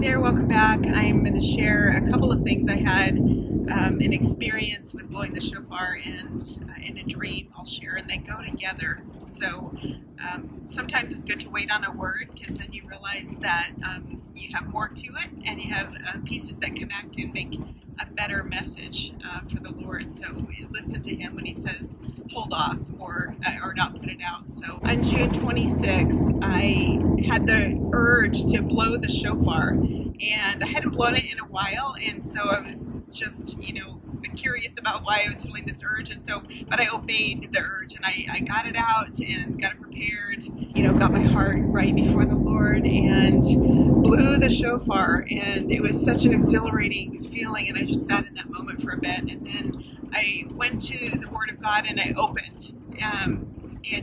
there, welcome back. I'm going to share a couple of things I had an experience with blowing the shofar and in a dream I'll share, and they go together. So sometimes it's good to wait on a word, because then you realize that you have more to it and you have pieces that connect and make a better message for the Lord. So listen to him when he says hold off or not put it out. So on June 26th, I had the urge to blow the shofar, and I hadn't blown it in a while, and so I was just, you know, curious about why I was feeling this urge, and so, but I obeyed the urge, and I got it out and got it prepared, you know, got my heart right before the Lord and blew the shofar, and it was such an exhilarating feeling, and I just sat in that moment for a bit, and then I went to the Word of God and I opened, and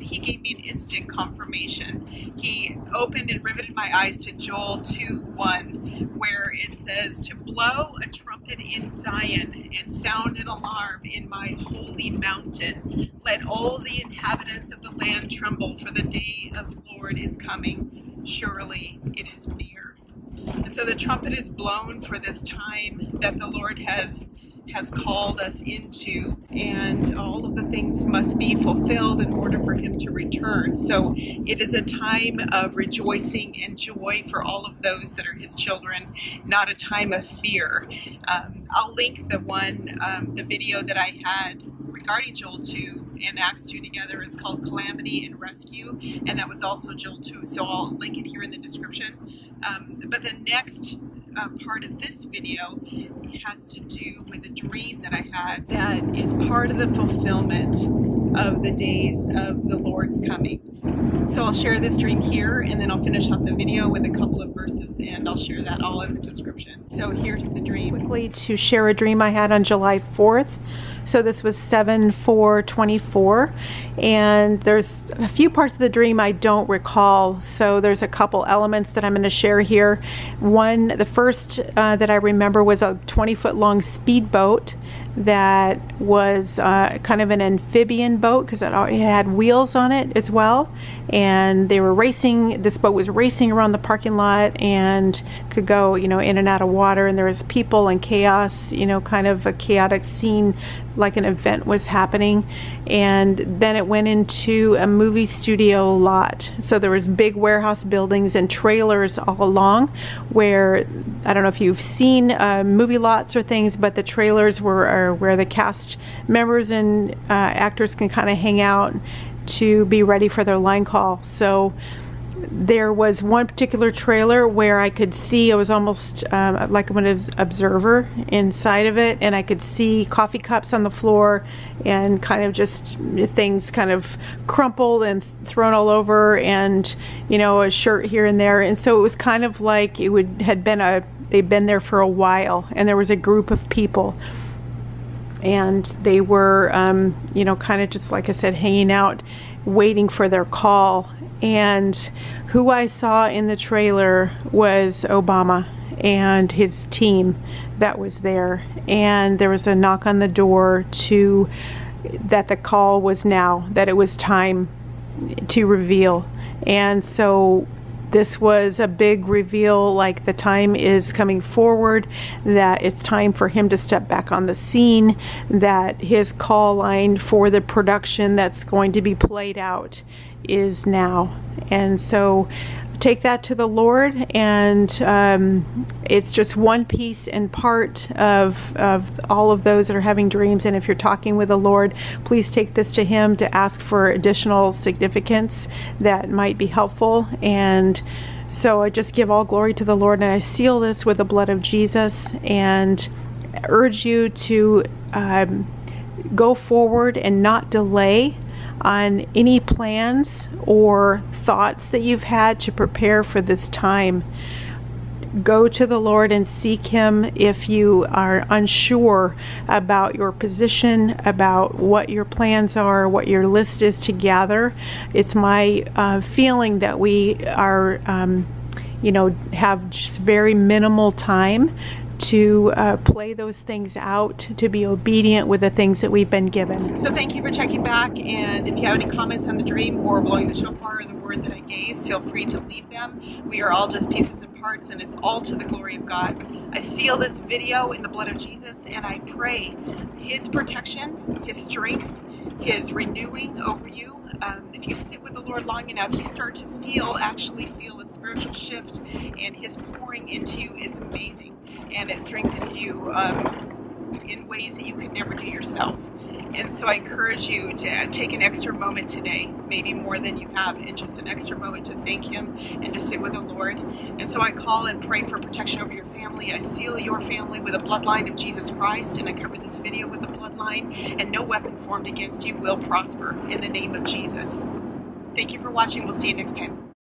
he gave me an instant confirmation. He opened and riveted my eyes to Joel 2:1, where it says, "To blow a trumpet in Zion and sound an alarm in my holy mountain. Let all the inhabitants of the land tremble, for the day of the Lord is coming. Surely it is near." And so the trumpet is blown for this time that the Lord has called us into, and all of the things must be fulfilled in order for him to return. So it is a time of rejoicing and joy for all of those that are his children, not a time of fear. I'll link the video that I had regarding Joel 2 and Acts 2 together. Is called Calamity and Rescue, and that was also Joel 2, so I'll link it here in the description. But the next part of this video has to do with a dream that I had that is part of the fulfillment of the days of the Lord's coming. So I'll share this dream here, and then I'll finish off the video with a couple of verses, and I'll share that all in the description. So here's the dream. Quickly to share a dream I had on July 4th. So this was 7/4/24, and there's a few parts of the dream I don't recall. So there's a couple elements that I'm going to share here. One, the first that I remember was a 20-foot long speedboat that was kind of an amphibian boat, because it had wheels on it as well, and they were racing. This boat was racing around the parking lot and could go, you know, in and out of water, and there was people and chaos, you know, kind of a chaotic scene, like an event was happening. And then it went into a movie studio lot, so there was big warehouse buildings and trailers all along, where I don't know if you've seen movie lots or things, but the trailers are where the cast members and actors can kind of hang out to be ready for their line call. So there was one particular trailer where I could see, I was almost like an observer inside of it, and I could see coffee cups on the floor and kind of just things kind of crumpled and thrown all over, and, you know, a shirt here and there. And so it was kind of like it had been they'd been there for a while, and there was a group of people, and they were you know, kind of just, like I said, hanging out, waiting for their call. And who I saw in the trailer was Obama and his team that was there, and there was a knock on the door to that the call was now, that it was time to reveal. And so this was a big reveal, like the time is coming forward, that it's time for him to step back on the scene, that his call line for the production that's going to be played out is now. And so take that to the Lord, and it's just one piece and part of all of those that are having dreams. And if you're talking with the Lord, please take this to him to ask for additional significance that might be helpful. And so I just give all glory to the Lord, and I seal this with the blood of Jesus, and urge you to go forward and not delay on any plans or thoughts that you've had to prepare for this time. Go to the Lord and seek him if you are unsure about your position, about what your plans are, what your list is to gather. It's my feeling that we are, you know, have just very minimal time to play those things out, to be obedient with the things that we've been given. So thank you for checking back, and if you have any comments on the dream or blowing the shofar or the word that I gave, feel free to leave them. We are all just pieces and parts, and it's all to the glory of God. I seal this video in the blood of Jesus, and I pray His protection, His strength, His renewing over you. If you sit with the Lord long enough, you start to feel a spiritual shift, and His pouring into you is amazing, and it strengthens you in ways that you could never do yourself. And so I encourage you to take an extra moment today, maybe more than you have, and just an extra moment to thank Him and to sit with the Lord. And so I call and pray for protection over your family. I seal your family with a bloodline of Jesus Christ, and I cover this video with a bloodline, and no weapon formed against you will prosper in the name of Jesus. Thank you for watching. We'll see you next time.